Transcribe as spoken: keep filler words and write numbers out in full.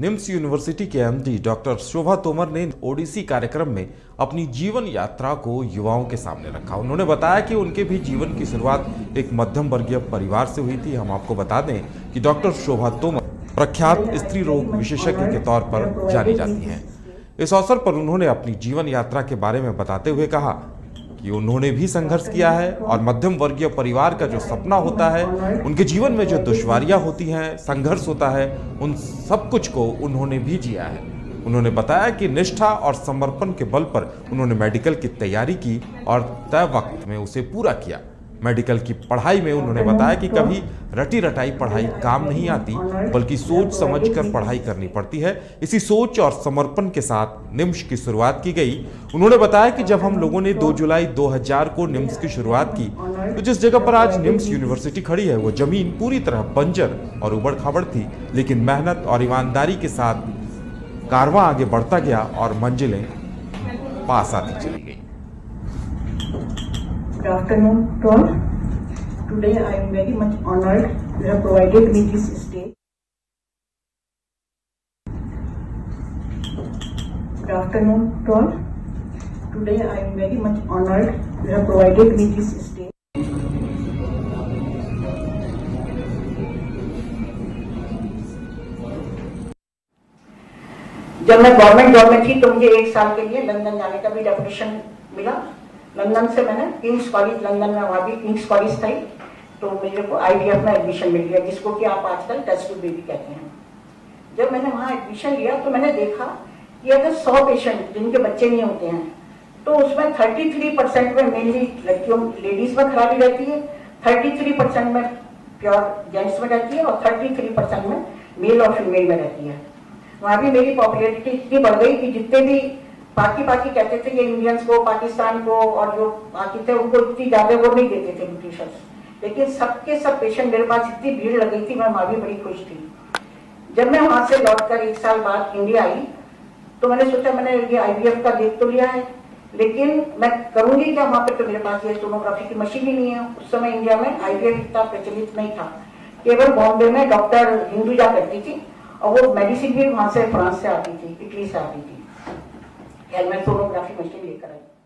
NIMS university के MD doctor Shobha Tomar ने ओडिसी कार्यक्रम में अपनी जीवन यात्रा को युवाओं के सामने रखा। उन्होंने बताया कि उनके भी जीवन की शुरुआत एक मध्यम वर्गीय परिवार से हुई थी। हम आपको बता दें कि डॉक्टर शोभा तोमर प्रख्यात स्त्री रोग विशेषज्ञ के तौर पर जानी जाती हैं। इस अवसर पर उन्होंने अपनी जीवन यात्रा के बारे में बताते हुए कहा कि उन्होंने भी संघर्ष किया है और मध्यम वर्गीय परिवार का जो सपना होता है, उनके जीवन में जो दुश्वारियां होती हैं, संघर्ष होता है, उन सब कुछ को उन्होंने भी जिया है। उन्होंने बताया कि निष्ठा और समर्पण के बल पर उन्होंने मेडिकल की तैयारी की और तय वक्त में उसे पूरा किया। मेडिकल की पढ़ाई में उन्होंने बताया कि कभी रटी रटाई पढ़ाई काम नहीं आती, बल्कि सोच समझकर पढ़ाई करनी पड़ती है। इसी सोच और समर्पण के साथ निम्स की शुरुआत की गई। उन्होंने बताया कि जब हम लोगों ने दो जुलाई दो हज़ार को निम्स की शुरुआत की, तो जिस जगह पर आज निम्स यूनिवर्सिटी खड़ी है, वो जमीन पूरी तरह बंजर और उबड़ खाबड़ थी, लेकिन मेहनत और ईमानदारी के साथ कारवां आगे बढ़ता गया और मंजिलें पास आती चली गई। Good afternoon to all. Today I am very much honored you have provided me this stage. Good afternoon to all. Today I am very much honored you have provided me this stage. जब मैं government job में थी तो मुझे एक साल के लिए लंदन जाने का भी डेपुटेशन मिला। लंदन से मैंने किंग्स कॉलेज लंदन में, वहाँ भी किंग्स कॉलेज था, तो मेरे को आईबीएफ में एडमिशन मिल गया, जिसको कि आप आजकल टच टू बेबी कहते हैं। जब मैंने वहाँ एडमिशन लिया तो मैंने देखा कि अगर सौ पेशेंट जिनके बच्चे नहीं होते हैं, तो उसमें तैंतीस परसेंट में मेनली लड़कियों लेडीज में खराबी रहती है, तैंतीस परसेंट में प्योर जेंट्स में रहती है और तैंतीस परसेंट में मेल और फीमेल में रहती है। वहाँ भी मेरी पॉपुलरिटी इतनी बढ़ गई कि जितने भी बाकी बाकी कहते थे ये इंडियंस को, पाकिस्तान को और जो बाकी थे उनको इतनी ज्यादा वो नहीं देते थे ब्रिटिशर्स, लेकिन सबके सब पेशेंट मेरे पास इतनी भीड़ लग गई थी, मैं वहाँ भी बड़ी खुश थी। जब मैं वहाँ से लौटकर एक साल बाद इंडिया आई तो मैंने सोचा मैंने ये आईबीएफ का देख तो लिया है, लेकिन मैं करूँगी क्या वहाँ पर, तो मेरे पास ये सोनोग्राफी की मशीन ही नहीं है। उस समय इंडिया में आईबीएफ इतना प्रचलित नहीं था, केवल बॉम्बे में डॉक्टर इंदुजा करती थी और वो मेडिसिन भी वहाँ से फ्रांस से आती थी, इटली से आती थी। सोनोग्राफी मशीन लेकर आई।